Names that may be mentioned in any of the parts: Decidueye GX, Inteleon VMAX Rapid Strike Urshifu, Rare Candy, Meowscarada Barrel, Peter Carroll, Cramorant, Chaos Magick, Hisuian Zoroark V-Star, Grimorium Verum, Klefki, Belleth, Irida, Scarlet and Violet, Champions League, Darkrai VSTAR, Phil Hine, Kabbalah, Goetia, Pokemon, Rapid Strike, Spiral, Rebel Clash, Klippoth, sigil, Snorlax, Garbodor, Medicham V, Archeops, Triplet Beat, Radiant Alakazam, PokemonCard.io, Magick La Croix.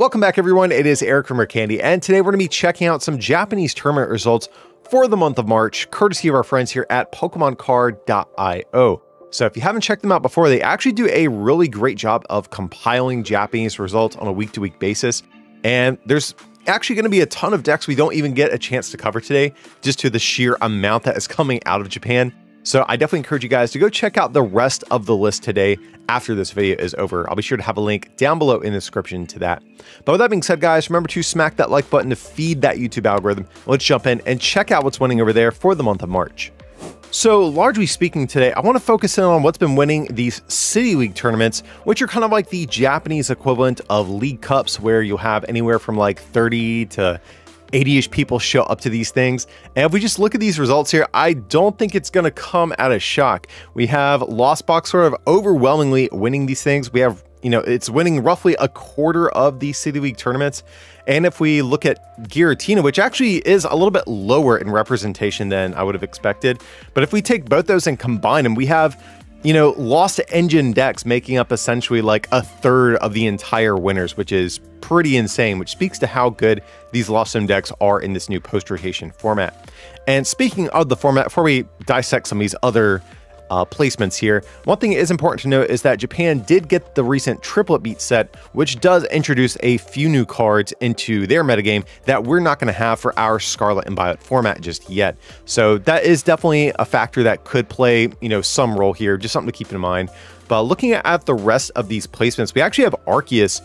Welcome back, everyone. It is Eric from Rare Candy, and today we're going to be checking out some Japanese tournament results for the month of March, courtesy of our friends here at PokemonCard.io. So if you haven't checked them out before, they actually do a really great job of compiling Japanese results on a week-to-week basis, and there's actually going to be a ton of decks we don't even get a chance to cover today, just to the sheer amount that is coming out of Japan. So I definitely encourage you guys to go check out the rest of the list today after this video is over. I'll be sure to have a link down below in the description to that. But with that being said, guys, remember to smack that like button to feed that YouTube algorithm. Let's jump in and check out what's winning over there for the month of March. So largely speaking today, I want to focus in on what's been winning these City League tournaments, which are kind of like the Japanese equivalent of League Cups, where you'll have anywhere from like 30 to 80-ish people show up to these things. And if we just look at these results here, I don't think it's going to come out of shock. We have Lostbox sort of overwhelmingly winning these things. We have, you know, it's winning roughly a quarter of the City League tournaments. And if we look at Giratina, which actually is a little bit lower in representation than I would have expected, but if we take both those and combine them, we have, you know, Lost Engine decks making up essentially like a third of the entire winners, which is pretty insane, which speaks to how good these Lost Zone decks are in this new post-rotation format. And speaking of the format, before we dissect some of these other placements here, one thing is important to note is that Japan did get the recent Triplet Beat set, which does introduce a few new cards into their metagame that we're not going to have for our Scarlet and Violet format just yet. So that is definitely a factor that could play, you know, some role here, just something to keep in mind. But looking at the rest of these placements, we actually have Arceus,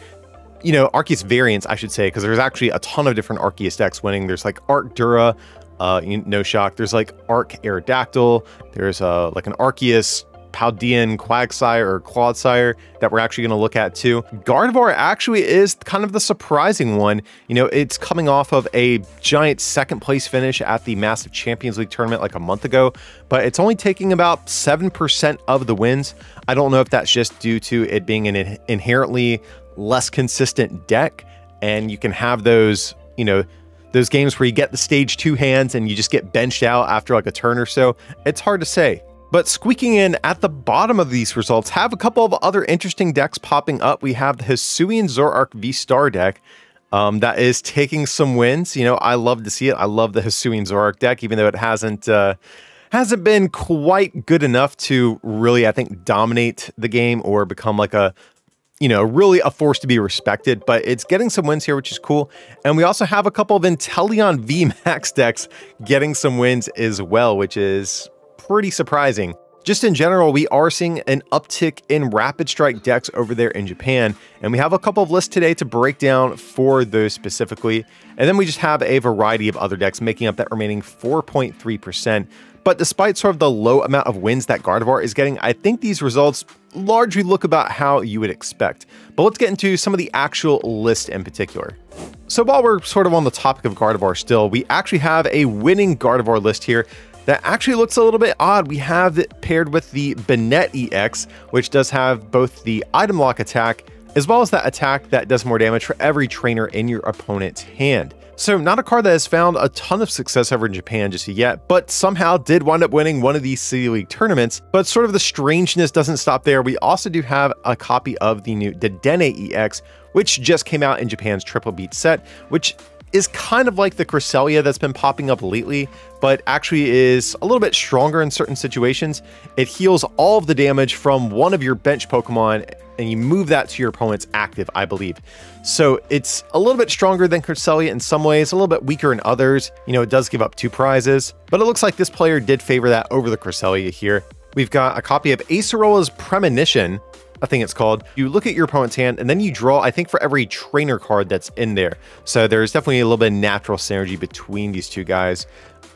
you know, Arceus variants, I should say, because there's actually a ton of different Arceus decks winning. There's like Arc Dura, no shock. There's like Arc Aerodactyl. There's like an Arceus Paldean Quagsire or Clodsire that we're actually going to look at too. Gardevoir actually is kind of the surprising one. You know, it's coming off of a giant second place finish at the massive Champions League tournament like a month ago, but it's only taking about 7% of the wins. I don't know if that's just due to it being an inherently less consistent deck, and you can have those, you know, those games where you get the stage two hands and you just get benched out after like a turn or so. It's hard to say. But squeaking in at the bottom of these results have a couple of other interesting decks popping up. We have the Hisuian Zoroark V-Star deck that is taking some wins. You know, I love to see it. I love the Hisuian Zoroark deck, even though it hasn't been quite good enough to really, I think, dominate the game or become like a, you know, really a force to be respected, but it's getting some wins here, which is cool. And we also have a couple of Inteleon VMAX decks getting some wins as well, which is pretty surprising. Just in general, we are seeing an uptick in Rapid Strike decks over there in Japan, and we have a couple of lists today to break down for those specifically. And then we just have a variety of other decks making up that remaining 4.3%. But despite sort of the low amount of wins that Gardevoir is getting, I think these results largely look about how you would expect. But let's get into some of the actual list in particular. So while we're sort of on the topic of Gardevoir still, we actually have a winning Gardevoir list here that actually looks a little bit odd. We have it paired with the Banette EX, which does have both the item lock attack, as well as that attack that does more damage for every trainer in your opponent's hand. So not a card that has found a ton of success over in Japan just yet, but somehow did wind up winning one of these City League tournaments. But sort of the strangeness doesn't stop there. We also do have a copy of the new Dedenne EX, which just came out in Japan's Triple Beat set, which is kind of like the Cresselia that's been popping up lately, but actually is a little bit stronger in certain situations. It heals all of the damage from one of your bench Pokemon, and you move that to your opponent's active, I believe. So it's a little bit stronger than Cresselia in some ways, a little bit weaker in others. You know, it does give up 2 prizes, but it looks like this player did favor that over the Cresselia here. We've got a copy of Acerola's Premonition, I think it's called. You look at your opponent's hand and then you draw, I think, for every trainer card that's in there. So there's definitely a little bit of natural synergy between these two guys.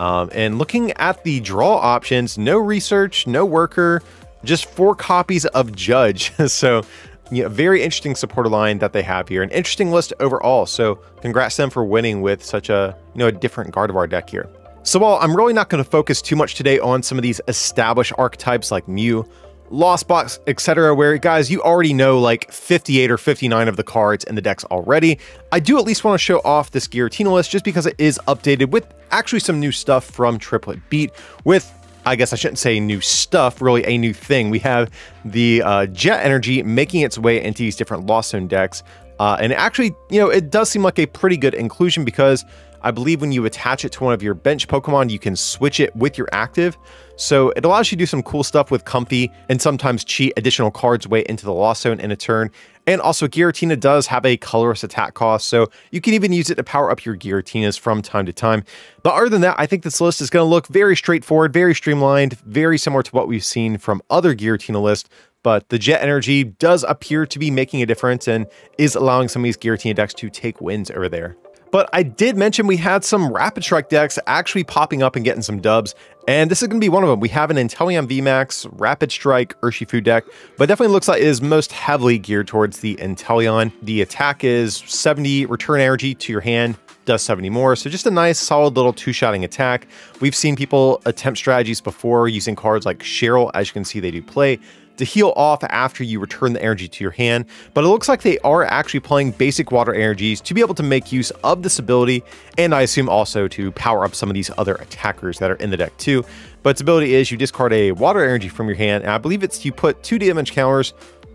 And looking at the draw options, no research, no worker, just 4 copies of Judge. So, you know, very interesting supporter line that they have here. An interesting list overall. So congrats them for winning with such a, you know, a different Gardevoir deck here. So while I'm really not going to focus too much today on some of these established archetypes like Mew, Lostbox, etc., where guys, you already know like 58 or 59 of the cards in the decks already, I do at least want to show off this Giratina list just because it is updated with actually some new stuff from Triplet Beat. With, I guess I shouldn't say new stuff, really a new thing. We have the Jet Energy making its way into these different Lost Zone decks. And actually, you know, it does seem like a pretty good inclusion because I believe when you attach it to one of your bench Pokemon, you can switch it with your active. So it allows you to do some cool stuff with Comfy and sometimes cheat additional cards way into the Lost Zone in a turn. And also Giratina does have a colorless attack cost, so you can even use it to power up your Giratinas from time to time. But other than that, I think this list is going to look very straightforward, very streamlined, very similar to what we've seen from other Giratina lists. But the Jet Energy does appear to be making a difference and is allowing some of these Giratina decks to take wins over there. But I did mention we had some Rapid Strike decks actually popping up and getting some dubs, and this is going to be one of them. We have an Inteleon VMAX, Rapid Strike, Urshifu deck, but definitely looks like it is most heavily geared towards the Inteleon. The attack is 70 return energy to your hand, does 70 more, so just a nice solid little two-shotting attack. We've seen people attempt strategies before using cards like Cheryl, as you can see they do play, to heal off after you return the energy to your hand, but it looks like they are actually playing basic water energies to be able to make use of this ability, and I assume also to power up some of these other attackers that are in the deck too. But its ability is you discard a water energy from your hand, and I believe it's you put 2 damage counters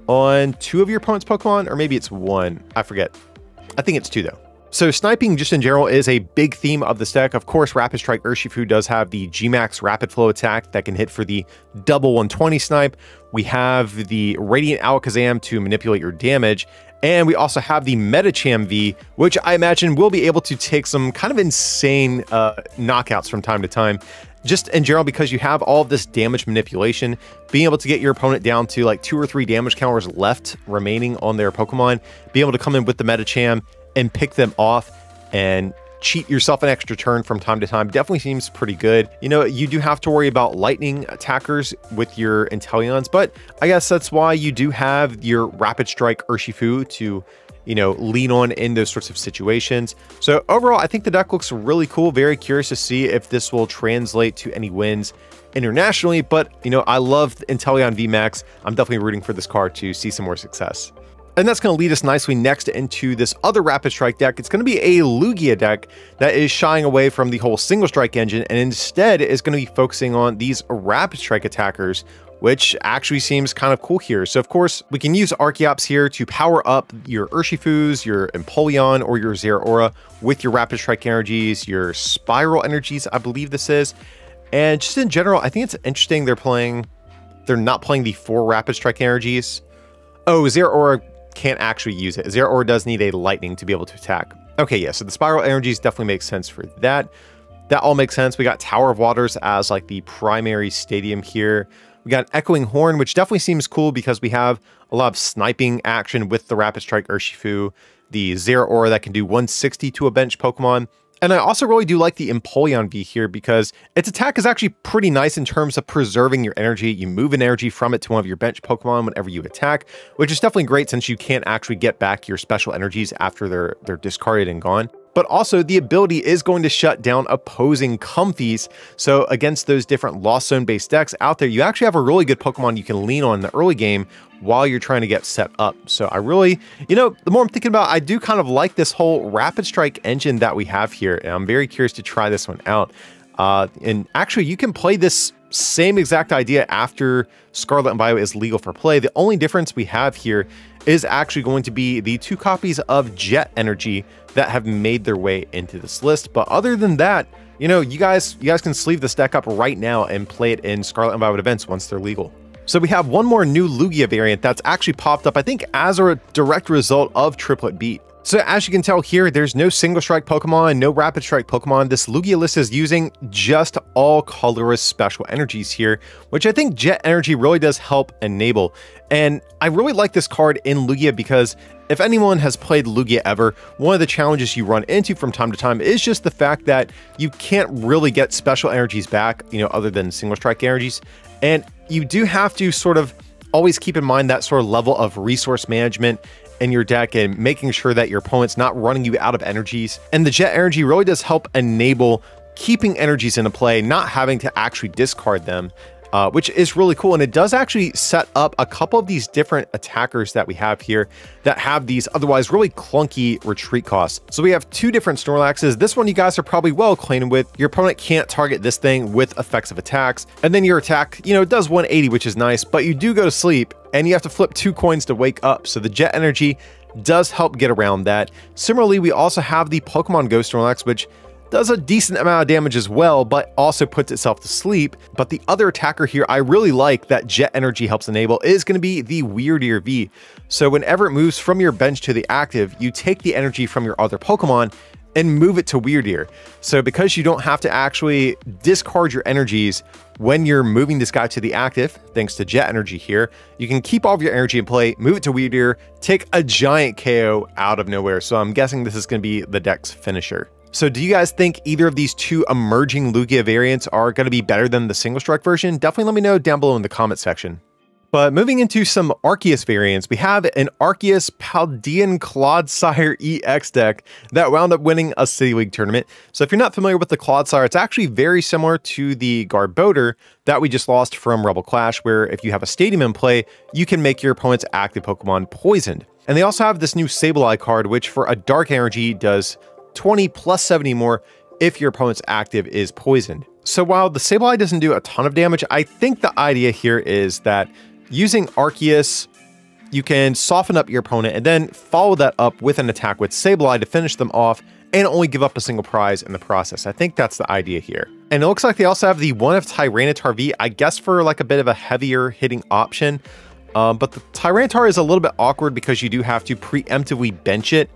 on 2 of your opponent's Pokemon, or maybe it's 1, I forget. I think it's 2 though. So sniping just in general is a big theme of this deck. Of course, Rapid Strike Urshifu does have the G-Max Rapid Flow attack that can hit for the double 120 snipe. We have the Radiant Alakazam to manipulate your damage. And we also have the Medicham V, which I imagine will be able to take some kind of insane knockouts from time to time. Just in general, because you have all of this damage manipulation, being able to get your opponent down to like 2 or 3 damage counters left remaining on their Pokemon, being able to come in with the Medicham and pick them off and cheat yourself an extra turn from time to time definitely seems pretty good. You know, you do have to worry about lightning attackers with your Inteleons, but I guess that's why you do have your Rapid Strike Urshifu to, you know, lean on in those sorts of situations. So overall, I think the deck looks really cool. Very curious to see if this will translate to any wins internationally, but, you know, I love Inteleon VMAX. I'm definitely rooting for this card to see some more success. And that's going to lead us nicely next into this other Rapid Strike deck. It's going to be a Lugia deck that is shying away from the whole Single Strike engine and instead is going to be focusing on these Rapid Strike attackers, which actually seems kind of cool here. So of course, we can use Archeops here to power up your Urshifus, your Empoleon, or your Zeraora with your Rapid Strike energies, your Spiral energies, I believe this is. And just in general, I think it's interesting they're not playing the 4 Rapid Strike energies. Oh, Zeraora can't actually use it. Zeraora does need a lightning to be able to attack. Okay, yeah, so the Spiral energies definitely make sense for that. That all makes sense. We got Tower of Waters as like the primary stadium here. We got Echoing Horn, which definitely seems cool because we have a lot of sniping action with the Rapid Strike Urshifu, the Zeraora that can do 160 to a bench Pokemon. And I also really do like the Empoleon V here because its attack is actually pretty nice in terms of preserving your energy. You move an energy from it to one of your bench Pokemon whenever you attack, which is definitely great since you can't actually get back your special energies after they're discarded and gone. But also the ability is going to shut down opposing Comfies. So against those different Lost Zone based decks out there, you actually have a really good Pokemon you can lean on in the early game while you're trying to get set up. So I really, you know, the more I'm thinking about it, I do kind of like this whole Rapid Strike engine that we have here. And I'm very curious to try this one out. And actually you can play this same exact idea after Scarlet and Violet is legal for play. The only difference we have here is actually going to be the 2 copies of Jet Energy that have made their way into this list. But other than that, you know, you guys can sleeve this deck up right now and play it in Scarlet and Violet events once they're legal. So we have one more new Lugia variant that's actually popped up, I think, as a direct result of Triplet Beat. So as you can tell here, there's no Single Strike Pokemon, no Rapid Strike Pokemon. This Lugia list is using just all colorless special energies here, which I think Jet Energy really does help enable. And I really like this card in Lugia because if anyone has played Lugia ever, one of the challenges you run into from time to time is just the fact that you can't really get special energies back, you know, other than Single Strike energies. And you do have to sort of always keep in mind that sort of level of resource management in your deck and making sure that your opponent's not running you out of energies. And the Jet Energy really does help enable keeping energies into play, not having to actually discard them, which is really cool. And it does actually set up a couple of these different attackers that we have here that have these otherwise really clunky retreat costs. So we have 2 different Snorlaxes. This one you guys are probably well acquainted with. Your opponent can't target this thing with effective attacks. And then your attack, you know, it does 180, which is nice, but you do go to sleep and you have to flip 2 coins to wake up. So the Jet Energy does help get around that. Similarly, we also have the Pokemon Go Snorlax, which does a decent amount of damage as well, but also puts itself to sleep. But the other attacker here I really like that Jet Energy helps enable is going to be the Weird Ear V. So whenever it moves from your bench to the active, you take the energy from your other Pokemon and move it to Weird Ear. So because you don't have to actually discard your energies when you're moving this guy to the active, thanks to Jet Energy here, you can keep all of your energy in play, move it to Weird Ear, take a giant KO out of nowhere. So I'm guessing this is going to be the deck's finisher. So do you guys think either of these two emerging Lugia variants are going to be better than the Single Strike version? Definitely let me know down below in the comment section. But moving into some Arceus variants, we have an Arceus Paldean Quagsire EX deck that wound up winning a City League tournament. So if you're not familiar with the Clodsire, it's actually very similar to the Garbodor that we just lost from Rebel Clash, where if you have a stadium in play, you can make your opponent's active Pokemon poisoned. And they also have this new Sableye card, which for a Dark Energy does 20 plus 70 more if your opponent's active is poisoned. So while the Sableye doesn't do a ton of damage, I think the idea here is that using Arceus, you can soften up your opponent and then follow that up with an attack with Sableye to finish them off and only give up a single prize in the process. I think that's the idea here. And it looks like they also have the one of Tyranitar V, I guess for like a bit of a heavier hitting option. But the Tyranitar is a little bit awkward because you do have to preemptively bench it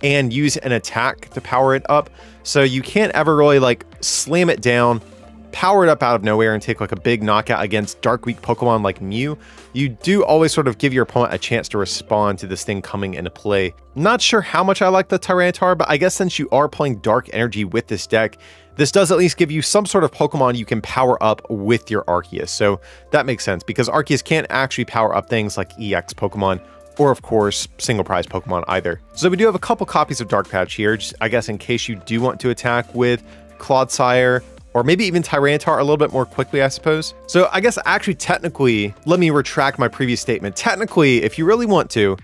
and use an attack to power it up. So you can't ever really like slam it down, power it up out of nowhere and take like a big knockout against dark weak Pokemon like Mew. You do always sort of give your opponent a chance to respond to this thing coming into play. Not sure how much I like the Tyranitar, but I guess since you are playing Dark Energy with this deck, this does at least give you some sort of Pokemon you can power up with your Arceus. So that makes sense because Arceus can't actually power up things like EX Pokemon or of course, single prize Pokemon either. So we do have a couple copies of Dark Patch here, just, I guess in case you do want to attack with Clodsire, or maybe even Tyranitar a little bit more quickly, I suppose. So I guess actually technically, let me retract my previous statement. Technically, if you really want to,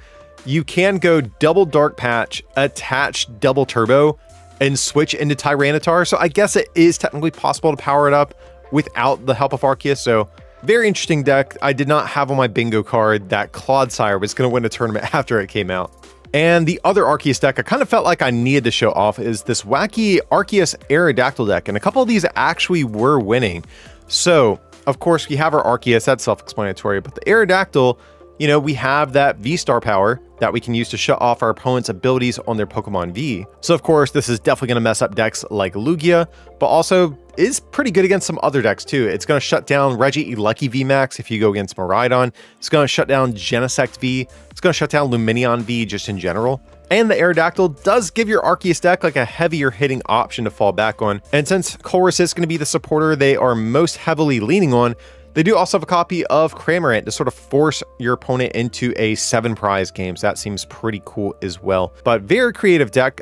you can go double Dark Patch, attach double Turbo, and switch into Tyranitar. So I guess it is technically possible to power it up without the help of Arceus. So very interesting deck. I did not have on my bingo card that Clodsire was going to win a tournament after it came out. And the other Arceus deck I kind of felt like I needed to show off is this wacky Arceus Aerodactyl deck. And a couple of these actually were winning. So, of course, we have our Arceus. That's self-explanatory. But the Aerodactyl, you know, we have that V-Star power that we can use to shut off our opponent's abilities on their Pokemon V. So, of course, this is definitely going to mess up decks like Lugia, but also is pretty good against some other decks, too. It's going to shut down Regieleki VMAX if you go against Maridon. It's going to shut down Genesect V. It's going to shut down Lumineon V just in general. And the Aerodactyl does give your Arceus deck like a heavier hitting option to fall back on. And since Colress is going to be the supporter they are most heavily leaning on, they do also have a copy of Cramorant to sort of force your opponent into a 7-prize game. So that seems pretty cool as well. But very creative deck.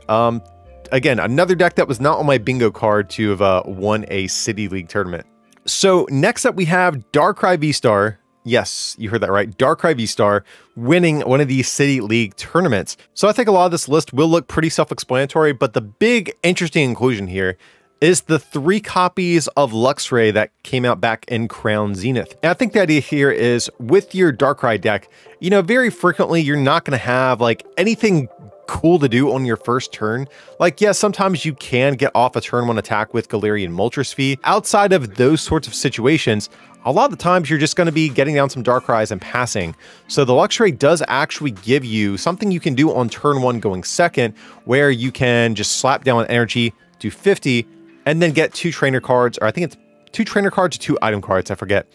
Again, another deck that was not on my bingo card to have won a City League tournament. So next up we have Darkrai VSTAR. Yes, you heard that right. Darkrai VSTAR winning one of these City League tournaments. So I think a lot of this list will look pretty self-explanatory, but the big interesting inclusion here is the 3 copies of Luxray that came out back in Crown Zenith. And I think the idea here is with your Darkrai deck, you know, very frequently you're not gonna have like anything cool to do on your first turn. Like, yeah, sometimes you can get off a turn 1 attack with Galarian Moltres V. Outside of those sorts of situations, a lot of the times you're just gonna be getting down some Darkrai's and passing. So the Luxray does actually give you something you can do on turn 1 going second, where you can just slap down energy, do 50, and then get 2 trainer cards, or I think it's 2 trainer cards or 2 item cards, I forget,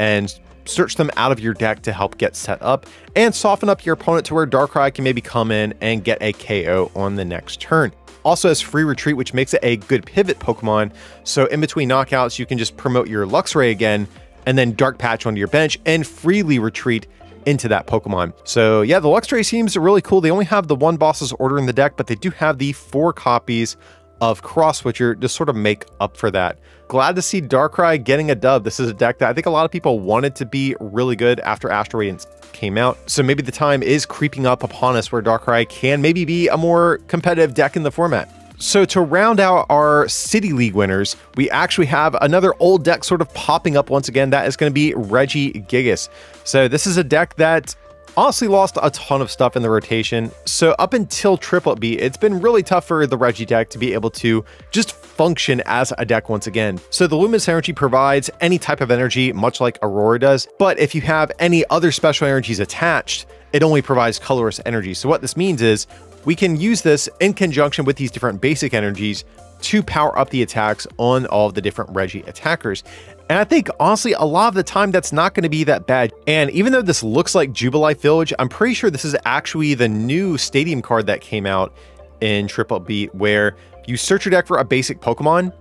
and search them out of your deck to help get set up and soften up your opponent to where Darkrai can maybe come in and get a KO on the next turn. Also has free retreat, which makes it a good pivot Pokemon. So in between knockouts, you can just promote your Luxray again and then Dark Patch onto your bench and freely retreat into that Pokemon. So yeah, the Luxray seems really cool. They only have the 1 boss's order in the deck, but they do have the 4 copies of Cross Switcher to sort of make up for that. Glad to see Darkrai getting a dub. This is a deck that I think a lot of people wanted to be really good after Astral Radiance came out. So maybe the time is creeping up upon us where Darkrai can maybe be a more competitive deck in the format. So to round out our City League winners, we actually have another old deck sort of popping up once again. That is going to be Regigigas. So this is a deck that honestly lost a ton of stuff in the rotation, so up until Triplet Beat, it's been really tough for the Regi deck to be able to just function as a deck once again. So the Luminous Energy provides any type of energy, much like Aurora does, but if you have any other special energies attached, it only provides colorless energy. So what this means is we can use this in conjunction with these different basic energies to power up the attacks on all of the different Regi attackers. And I think, honestly, a lot of the time that's not going to be that bad. And even though this looks like Jubilife Village, I'm pretty sure this is actually the new Stadium card that came out in Triplet Beat, where you search your deck for a basic Pokemon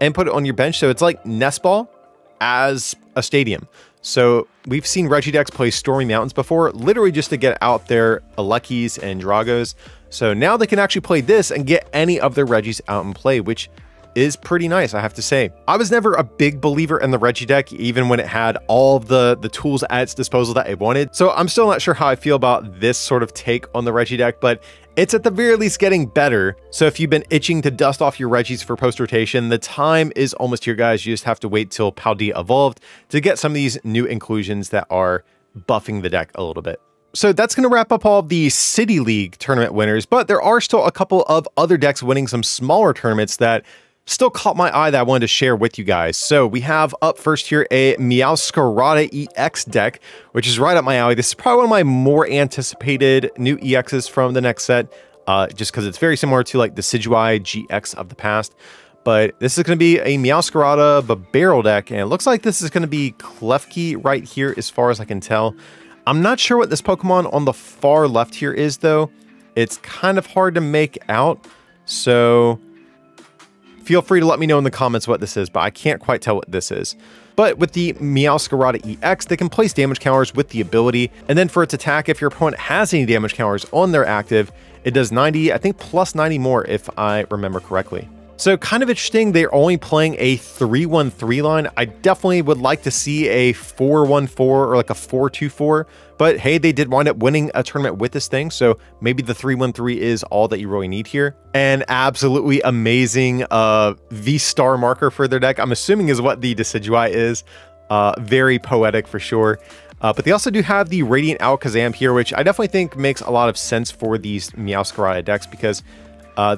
and put it on your bench. So it's like Nestball as a Stadium. So we've seen Regidex play Stormy Mountains before, literally just to get out their Elekis and Dragos. So now they can actually play this and get any of their Regis out and play, which is pretty nice, I have to say. I was never a big believer in the Regi deck, even when it had all of the tools at its disposal that it wanted. So I'm still not sure how I feel about this sort of take on the Regi deck, but it's at the very least getting better. So if you've been itching to dust off your Regis for post-rotation, the time is almost here, guys. You just have to wait till Paldea evolved to get some of these new inclusions that are buffing the deck a little bit. So that's going to wrap up all the City League tournament winners, but there are still a couple of other decks winning some smaller tournaments that still caught my eye that I wanted to share with you guys. So we have up first here a Meowscarada EX deck, which is right up my alley. This is probably one of my more anticipated new EXs from the next set, just because it's very similar to like the Decidueye GX of the past. But this is going to be a Meowscarada Barrel deck, and it looks like this is going to be Klefki right here as far as I can tell. I'm not sure what this Pokemon on the far left here is, though. It's kind of hard to make out, so feel free to let me know in the comments what this is, but I can't quite tell what this is. But with the Meowscarada EX, they can place damage counters with the ability, and then for its attack, if your opponent has any damage counters on their active, it does 90, I think plus 90 more if I remember correctly. So kind of interesting, they're only playing a 3-1-3 line. I definitely would like to see a 4-1-4 or like a 4-2-4, but hey, they did wind up winning a tournament with this thing, so maybe the 3-1-3 is all that you really need here. An absolutely amazing V-Star marker for their deck, I'm assuming is what the Decidueye is. Very poetic for sure. But they also do have the Radiant Alakazam here, which I definitely think makes a lot of sense for these Meowscarada decks, because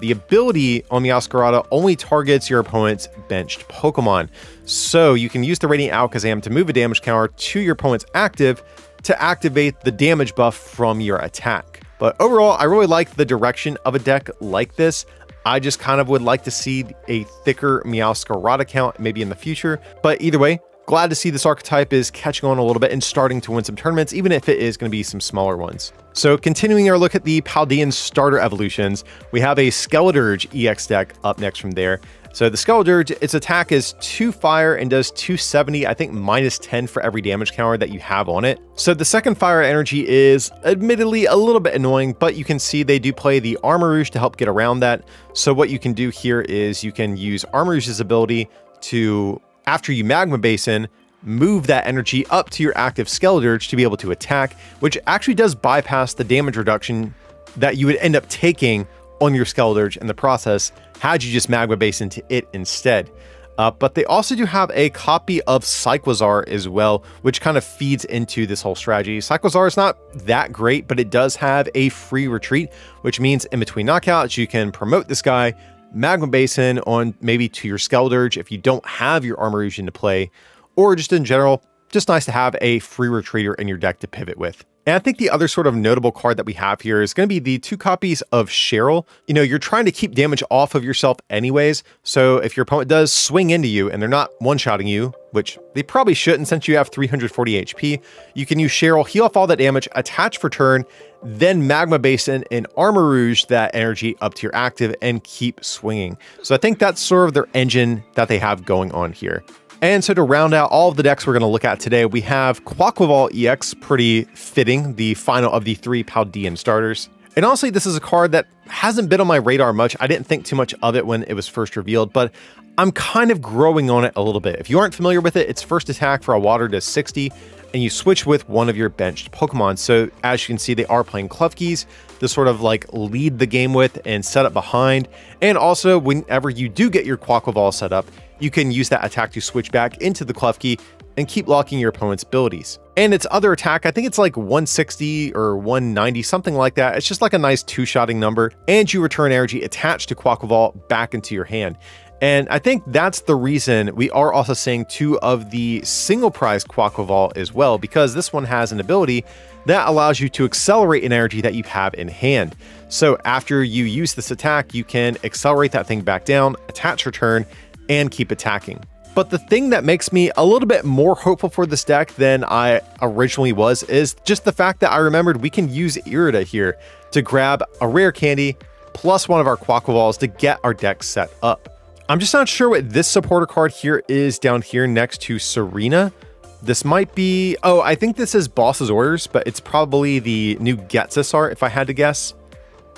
the ability on Meowscarada only targets your opponent's benched Pokemon. So you can use the Radiant Alakazam to move a damage counter to your opponent's active to activate the damage buff from your attack. But overall, I really like the direction of a deck like this. I just kind of would like to see a thicker Meowscarada count maybe in the future. But either way, glad to see this archetype is catching on a little bit and starting to win some tournaments, even if it is going to be some smaller ones. So continuing our look at the Paldean starter evolutions, we have a Skeledirge EX deck up next from there. So the Skeledirge, its attack is 2 fire and does 270, I think minus 10 for every damage counter that you have on it. So the second fire energy is admittedly a little bit annoying, but you can see they do play the Armor Rouge to help get around that. So what you can do here is you can use Armor Rouge's ability to, after you Magma Basin, move that energy up to your active Skeledirge to be able to attack, which actually does bypass the damage reduction that you would end up taking on your Skeledirge in the process had you just Magma Basin to it instead. But they also do have a copy of Cyclozar as well, which kind of feeds into this whole strategy. Cyclozar is not that great, but it does have a free retreat, which means in between knockouts, you can promote this guy, Magma Basin on maybe to your Skeledirge if you don't have your Armor Rouge into play, or just in general, just nice to have a free retreater in your deck to pivot with. And I think the other sort of notable card that we have here is going to be the 2 copies of Cheryl. You know, you're trying to keep damage off of yourself anyways, so if your opponent does swing into you and they're not one-shotting you, which they probably shouldn't since you have 340 HP, you can use Cheryl, heal off all that damage, attach for turn, then Magma Basin and Armor Rouge that energy up to your active and keep swinging. So I think that's sort of their engine that they have going on here. And so to round out all of the decks we're going to look at today, we have Quaquaval EX, pretty fitting, the final of the 3 Paldean starters. And honestly, this is a card that hasn't been on my radar much. I didn't think too much of it when it was first revealed, but I'm kind of growing on it a little bit. If you aren't familiar with it, its first attack for a water does 60, and you switch with one of your benched Pokemon. So as you can see, they are playing Klefkis to sort of like lead the game with and set up behind. And also, whenever you do get your Quaquaval set up, you can use that attack to switch back into the Klefki and keep locking your opponent's abilities. And its other attack, I think it's like 160 or 190, something like that. It's just like a nice two-shotting number, and you return energy attached to Quaquaval back into your hand. And I think that's the reason we are also seeing two of the single prize Quaquaval as well, because this one has an ability that allows you to accelerate an energy that you have in hand. So after you use this attack, you can accelerate that thing back down, attach return, and keep attacking. But the thing that makes me a little bit more hopeful for this deck than I originally was is just the fact that I remembered we can use Irida here to grab a Rare Candy plus one of our Quaquavals to get our deck set up. I'm just not sure what this supporter card here is down here next to Serena. This might be, oh, I think this is Boss's Orders, but it's probably the new Getsasar if I had to guess.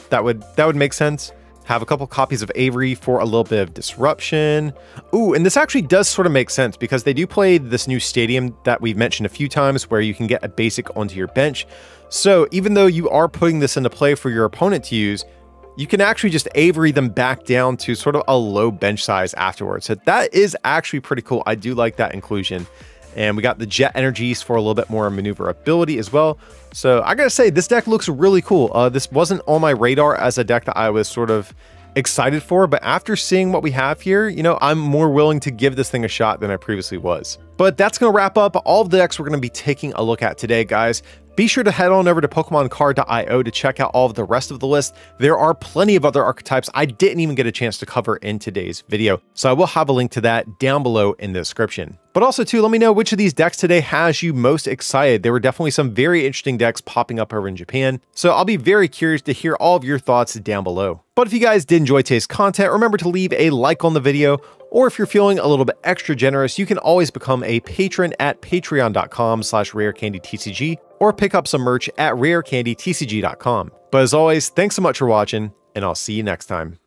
That would make sense. Have a couple copies of Avery for a little bit of disruption. Ooh, and this actually does sort of make sense because they do play this new stadium that we've mentioned a few times where you can get a basic onto your bench. So even though you are putting this into play for your opponent to use, you can actually just Avery them back down to sort of a low bench size afterwards. So that is actually pretty cool. I do like that inclusion. And we got the Jet Energies for a little bit more maneuverability as well. So I gotta say, this deck looks really cool. This wasn't on my radar as a deck that I was sort of excited for, but after seeing what we have here, you know, I'm more willing to give this thing a shot than I previously was. But that's gonna wrap up all of the decks we're gonna be taking a look at today, guys. Be sure to head on over to PokemonCard.io to check out all of the rest of the list. There are plenty of other archetypes I didn't even get a chance to cover in today's video, so I will have a link to that down below in the description. But also too, let me know which of these decks today has you most excited. There were definitely some very interesting decks popping up over in Japan, so I'll be very curious to hear all of your thoughts down below. But if you guys did enjoy today's content, remember to leave a like on the video, or if you're feeling a little bit extra generous, you can always become a patron at patreon.com/rarecandytcg, or pick up some merch at rarecandytcg.com. But as always, thanks so much for watching, and I'll see you next time.